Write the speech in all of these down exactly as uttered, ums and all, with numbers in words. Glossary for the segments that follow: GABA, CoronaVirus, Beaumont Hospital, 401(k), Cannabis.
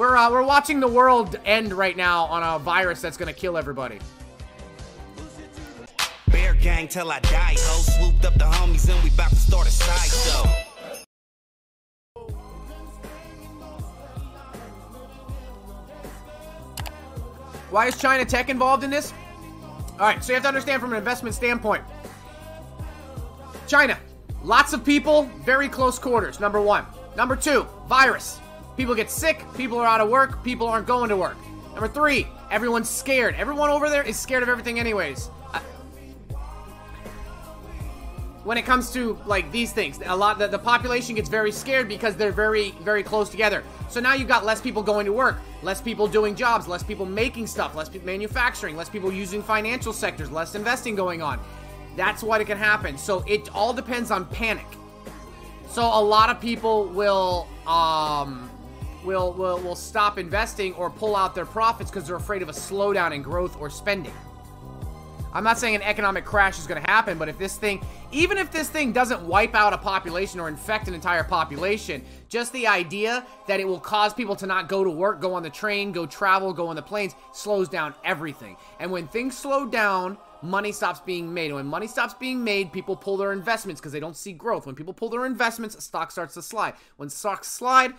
We're, uh, we're watching the world end right now on a virus that's gonna kill everybody. Bear gang till I die, ho. Swooped up the homies and we about to start a side show. Why is China Tech involved in this? All right, so you have to understand from an investment standpoint. China, lots of people, very close quarters, number one. Number two, virus. People get sick, people are out of work, people aren't going to work. Number three, everyone's scared. Everyone over there is scared of everything anyways. I, when it comes to like these things, a lot the, the population gets very scared because they're very, very close together. So now you've got less people going to work, less people doing jobs, less people making stuff, less people manufacturing, less people using financial sectors, less investing going on. That's what it can happen. So it all depends on panic. So a lot of people will um, will, will, will stop investing or pull out their profits because they're afraid of a slowdown in growth or spending. I'm not saying an economic crash is going to happen, but if this thing, even if this thing doesn't wipe out a population or infect an entire population, just the idea that it will cause people to not go to work, go on the train, go travel, go on the planes, slows down everything. And when things slow down, money stops being made. And when money stops being made, people pull their investments because they don't see growth. When people pull their investments, stock starts to slide. When stocks slide,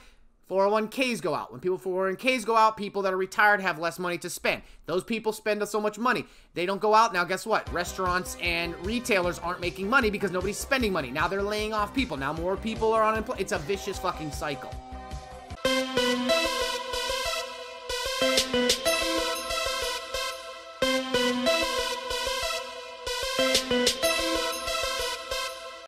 four oh one Ks go out. When people four oh one Ks go out, people that are retired have less money to spend. Those people spend so much money. They don't go out. Now, guess what? Restaurants and retailers aren't making money because nobody's spending money. Now they're laying off people. Now more people are unemployed. It's a vicious fucking cycle.